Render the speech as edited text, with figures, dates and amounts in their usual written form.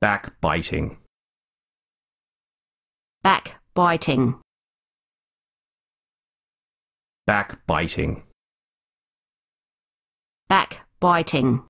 Backbiting. Backbiting. Backbiting. Backbiting.